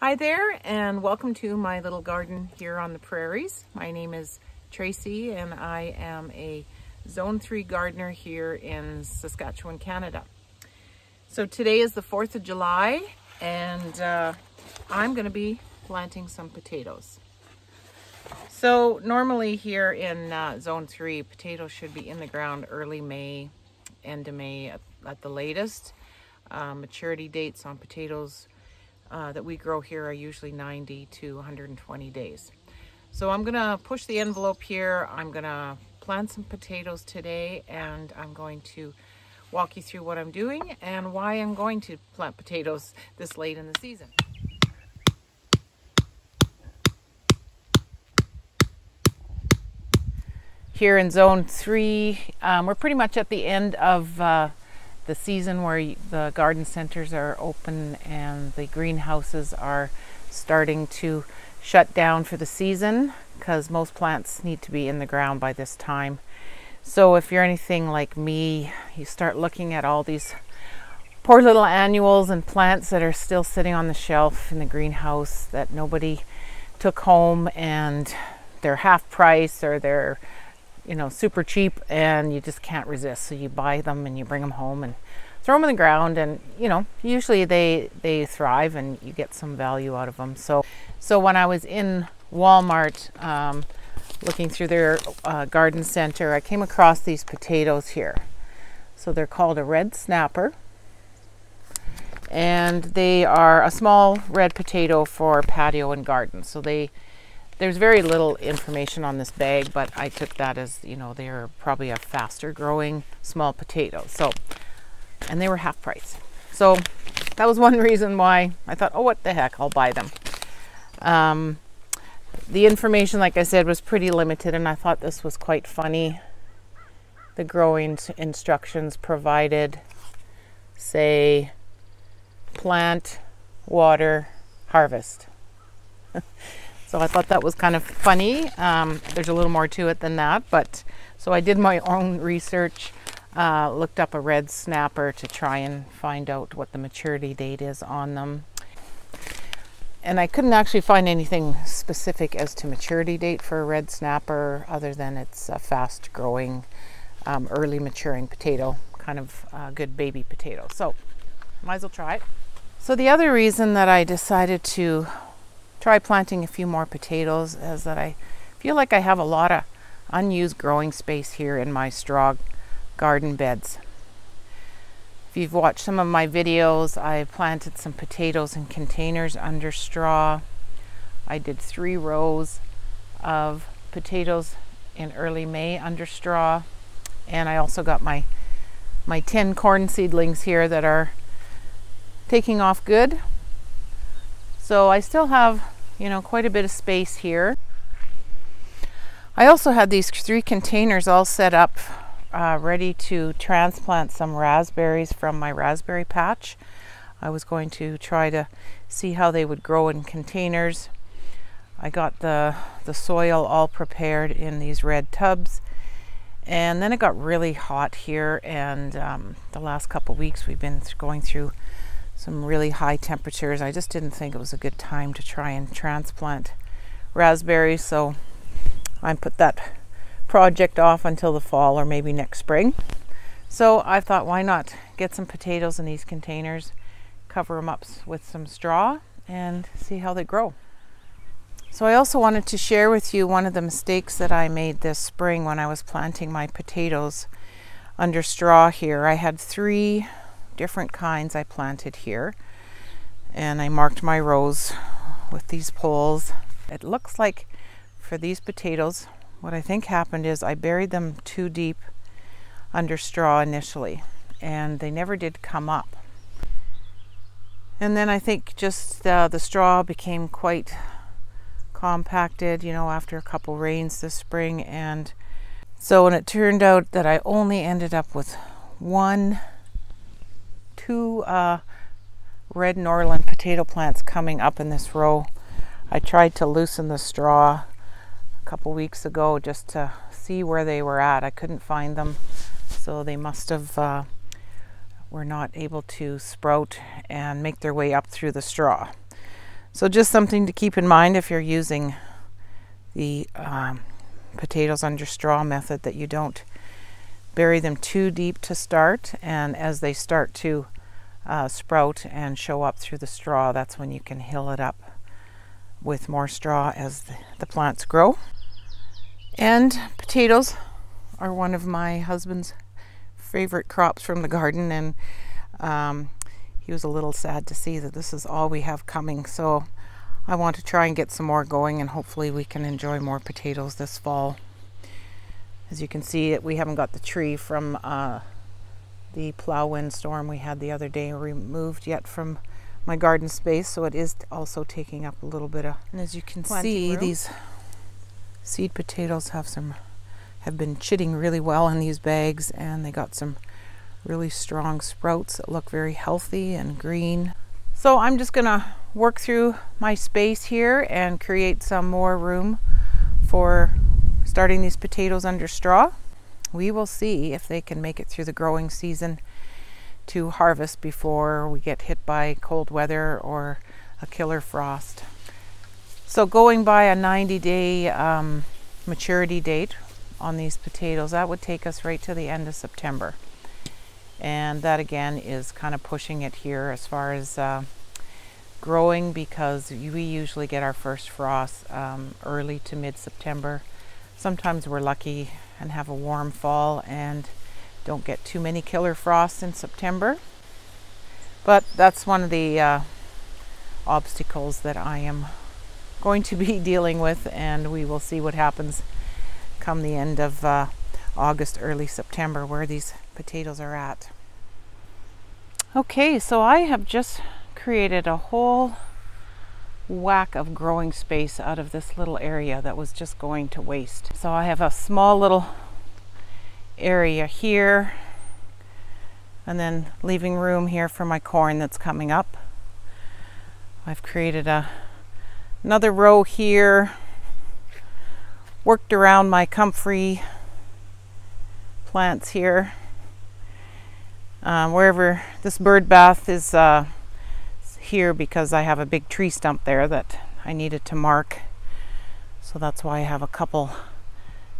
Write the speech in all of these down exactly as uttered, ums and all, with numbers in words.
Hi there, and welcome to my little garden here on the prairies. My name is Tracy and I am a zone three gardener here in Saskatchewan, Canada. So today is the fourth of July and uh, I'm going to be planting some potatoes. So normally here in uh, zone three, potatoes should be in the ground early May, end of May at, at the latest. Uh, maturity dates on potatoes Uh, that we grow here are usually ninety to one hundred twenty days. So I'm gonna push the envelope here. I'm gonna plant some potatoes today and I'm going to walk you through what I'm doing and why I'm going to plant potatoes this late in the season. Here in zone three, um, we're pretty much at the end of uh, the season where the garden centers are open and the greenhouses are starting to shut down for the season because most plants need to be in the ground by this time. So if you're anything like me, you start looking at all these poor little annuals and plants that are still sitting on the shelf in the greenhouse that nobody took home, and they're half price or they're you know, super cheap, and you just can't resist. So you buy them and you bring them home and throw them in the ground, and you know, usually they they thrive and you get some value out of them. So, so when I was in Walmart um, looking through their uh, garden center, I came across these potatoes here. So they're called a red snapper, and they are a small red potato for patio and garden. So they There's very little information on this bag, but I took that as, you know, they're probably a faster growing small potato. So, and they were half price. So that was one reason why I thought, oh, what the heck, I'll buy them. Um, the information, like I said, was pretty limited, and I thought this was quite funny. The growing instructions provided say, plant, water, harvest. So I thought that was kind of funny. Um, there's a little more to it than that, but so I did my own research, uh, looked up a red snapper to try and find out what the maturity date is on them. And I couldn't actually find anything specific as to maturity date for a red snapper other than it's a fast growing, um, early maturing potato, kind of a good baby potato. So might as well try it. So the other reason that I decided to try planting a few more potatoes is that I feel like I have a lot of unused growing space here in my straw garden beds. If you've watched some of my videos, I planted some potatoes in containers under straw. I did three rows of potatoes in early May under straw, and I also got my my tin corn seedlings here that are taking off good. So I still have you know, quite a bit of space here. I also had these three containers all set up, uh, ready to transplant some raspberries from my raspberry patch. I was going to try to see how they would grow in containers. I got the, the soil all prepared in these red tubs. And then it got really hot here, and um, the last couple weeks we've been going through some really high temperatures. I just didn't think it was a good time to try and transplant raspberries, so I put that project off until the fall or maybe next spring. So I thought, why not get some potatoes in these containers, cover them up with some straw, and see how they grow. So I also wanted to share with you one of the mistakes that I made this spring when I was planting my potatoes under straw here. I had three different kinds I planted here, and I marked my rows with these poles. It looks like for these potatoes, what I think happened is I buried them too deep under straw initially, and they never did come up. And then I think just uh, the straw became quite compacted, you know, after a couple rains this spring. And so when it turned out that I only ended up with one two uh, red Norland potato plants coming up in this row. I tried to loosen the straw a couple weeks ago just to see where they were at. I couldn't find them, so they must have uh, were not able to sprout and make their way up through the straw. So just something to keep in mind if you're using the um, potatoes under straw method, that you don't bury them too deep to start, and as they start to uh, sprout and show up through the straw, that's when you can hill it up with more straw as the, the plants grow. And potatoes are one of my husband's favorite crops from the garden, and um, he was a little sad to see that this is all we have coming, so I want to try and get some more going, and hopefully we can enjoy more potatoes this fall. As you can see, we haven't got the tree from uh, the plow windstorm we had the other day removed yet from my garden space, so it is also taking up a little bit of. And as you can see, room. These seed potatoes have some have been chitting really well in these bags, and they got some really strong sprouts that look very healthy and green. So I'm just gonna work through my space here and create some more room for starting these potatoes under straw. We will see if they can make it through the growing season to harvest before we get hit by cold weather or a killer frost. So going by a ninety day um, maturity date on these potatoes, that would take us right to the end of September, and that again is kind of pushing it here as far as uh, growing, because we usually get our first frost um, early to mid-September. Sometimes we're lucky and have a warm fall and don't get too many killer frosts in September, but that's one of the uh, obstacles that I am going to be dealing with, and we will see what happens come the end of uh, August, early September, where these potatoes are at. Okay, so I have just created a whole whack of growing space out of this little area that was just going to waste. So I have a small little area here, and then leaving room here for my corn that's coming up. I've created a another row here, worked around my comfrey plants here. Um, wherever this bird bath is uh, here, because I have a big tree stump there that I needed to mark, so that's why I have a couple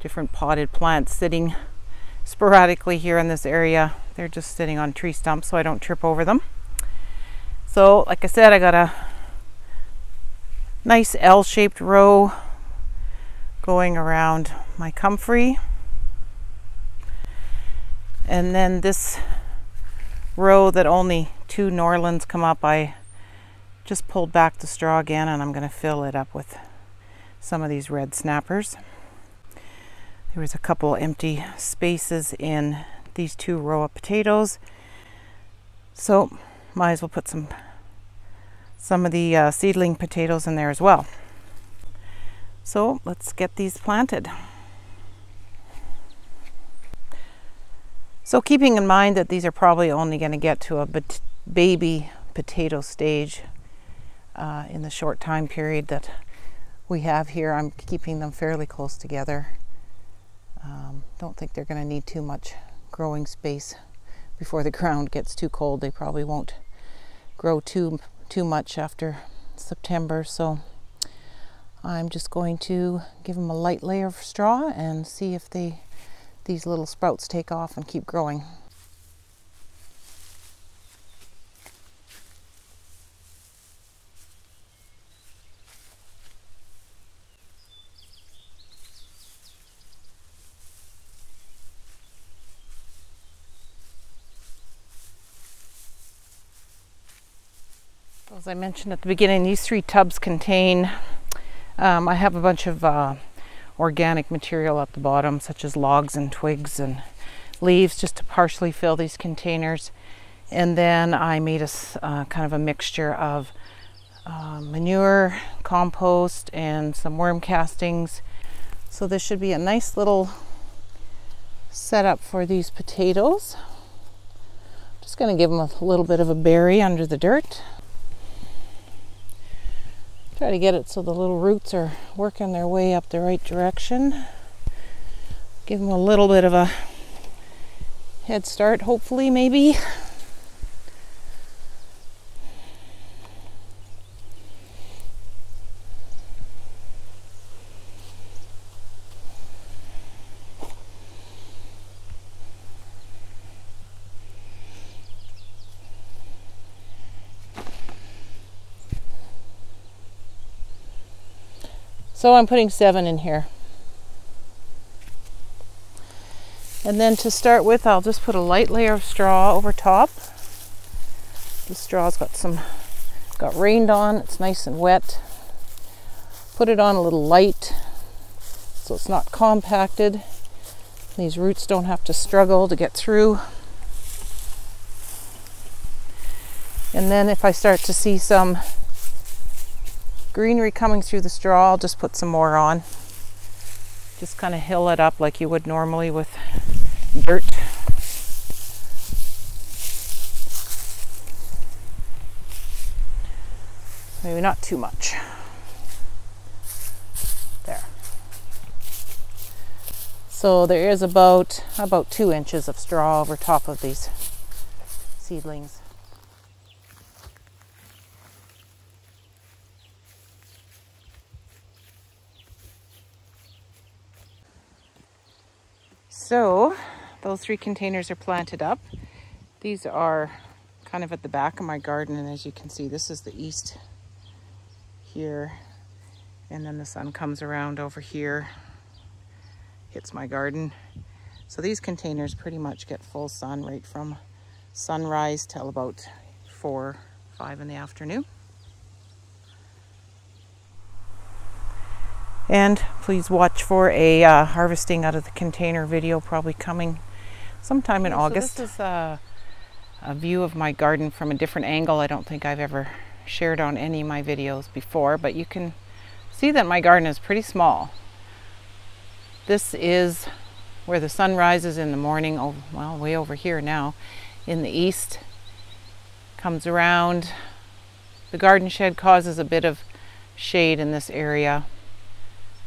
different potted plants sitting sporadically here in this area. They're just sitting on tree stumps so I don't trip over them. So like I said, I got a nice L-shaped row going around my comfrey, and then this row that only two Norlands come up, I just pulled back the straw again, and I'm going to fill it up with some of these red snappers. There was a couple empty spaces in these two row of potatoes, so might as well put some some of the uh, seedling potatoes in there as well. So let's get these planted. So keeping in mind that these are probably only going to get to a baby potato stage uh, in the short time period that we have here, I'm keeping them fairly close together. Um, don't think they're going to need too much growing space before the ground gets too cold. They probably won't grow too too much after September, so I'm just going to give them a light layer of straw and see if they these little sprouts take off and keep growing. As I mentioned at the beginning, these three tubs contain, um, I have a bunch of uh, organic material at the bottom, such as logs and twigs and leaves, just to partially fill these containers. And then I made a uh, kind of a mixture of uh, manure, compost, and some worm castings. So this should be a nice little setup for these potatoes. I'm just going to give them a little bit of a bury under the dirt. Try to get it so the little roots are working their way up the right direction. Give them a little bit of a head start, hopefully, maybe. So I'm putting seven in here. And then to start with, I'll just put a light layer of straw over top. The straw's got some, got rained on, it's nice and wet. Put it on a little light so it's not compacted. These roots don't have to struggle to get through. And then if I start to see some greenery coming through the straw, I'll just put some more on. Just kind of hill it up like you would normally with dirt. Maybe not too much. There. So there is about, about two inches of straw over top of these seedlings. So those three containers are planted up. These are kind of at the back of my garden, and as you can see, this is the east here, and then the sun comes around over here, hits my garden. So these containers pretty much get full sun right from sunrise till about four, five in the afternoon. And please watch for a uh, harvesting out of the container video, probably coming sometime in August. So this is a, a view of my garden from a different angle. I don't think I've ever shared on any of my videos before, but you can see that my garden is pretty small. This is where the sun rises in the morning, oh, well, way over here now in the east, comes around. The garden shed causes a bit of shade in this area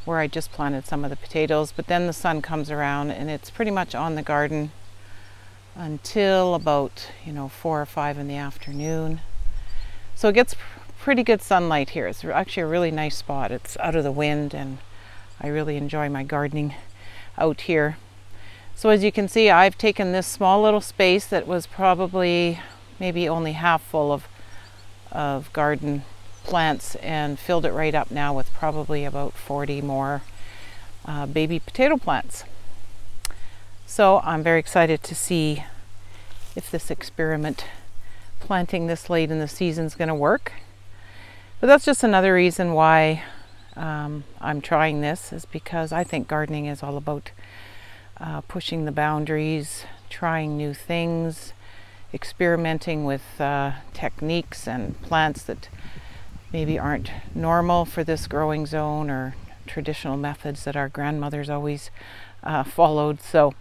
where I just planted some of the potatoes, but then the sun comes around and it's pretty much on the garden until about, you know, four or five in the afternoon. So it gets pretty good sunlight here. It's actually a really nice spot. It's out of the wind, and I really enjoy my gardening out here. So as you can see, I've taken this small little space that was probably maybe only half full of, of garden plants and filled it right up now with probably about forty more uh, baby potato plants. So I'm very excited to see if this experiment planting this late in the season is going to work. But that's just another reason why um, I'm trying this, is because I think gardening is all about uh, pushing the boundaries, trying new things, experimenting with uh, techniques and plants that maybe aren't normal for this growing zone, or traditional methods that our grandmothers always uh, followed. So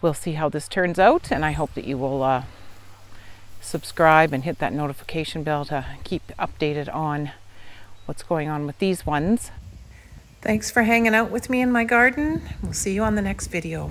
we'll see how this turns out, and I hope that you will uh, subscribe and hit that notification bell to keep updated on what's going on with these ones. Thanks for hanging out with me in my garden. We'll see you on the next video.